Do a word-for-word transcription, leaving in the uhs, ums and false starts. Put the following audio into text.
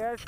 guys.